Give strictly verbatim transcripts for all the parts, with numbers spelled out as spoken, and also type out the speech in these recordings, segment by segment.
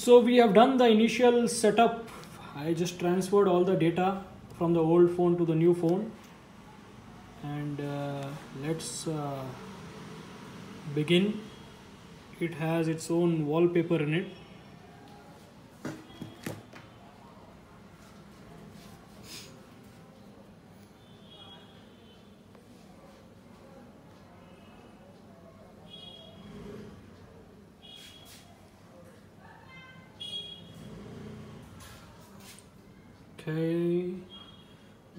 So we have done the initial setup. I just transferred all the data from the old phone to the new phone, and uh, let's uh, begin. It has its own wallpaper in it. Okay,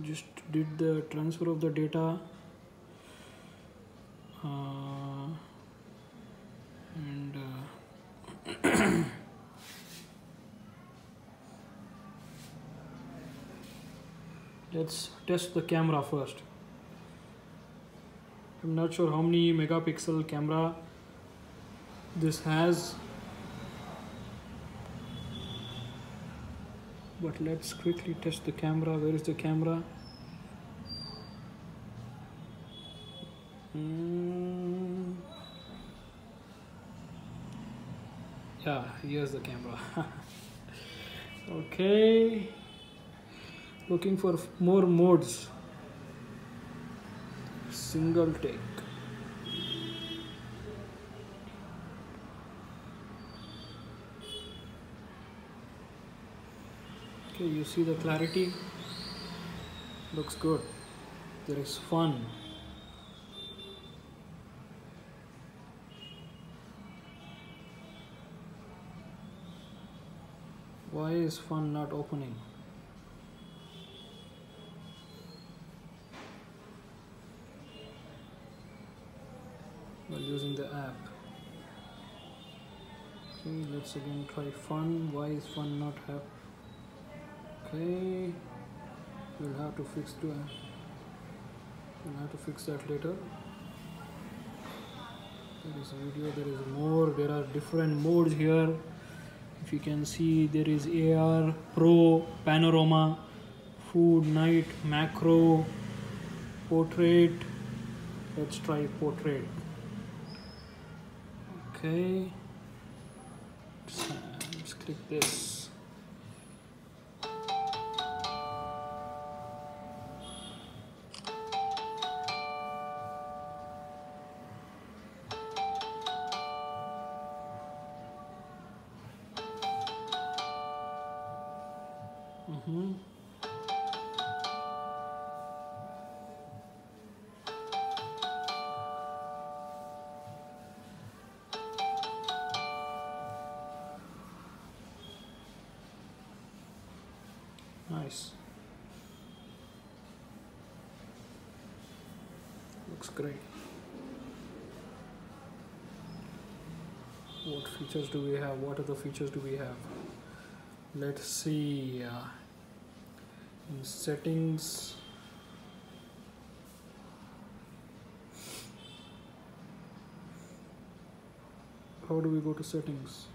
just did the transfer of the data, uh, and uh, let's test the camera first. I'm not sure how many megapixel camera this has, but let's quickly test the camera. Where is the camera? Mm. Yeah, here's the camera. Okay. Looking for more modes. Single take. You see the clarity, looks good. There is fun. Why is fun not opening? While using the app. Okay, let's again try fun. Why is fun not happening? Okay, we'll have to fix to we'll have to fix that later. There is a video, there is more, there are different modes here. If you can see, there is A R, Pro, Panorama, Food, Night, Macro, Portrait. Let's try Portrait. Okay, let's click this. Mm-hmm. Nice. Looks great. What features do we have? What other features do we have? Let's see. Uh, in settings, how do we go to settings?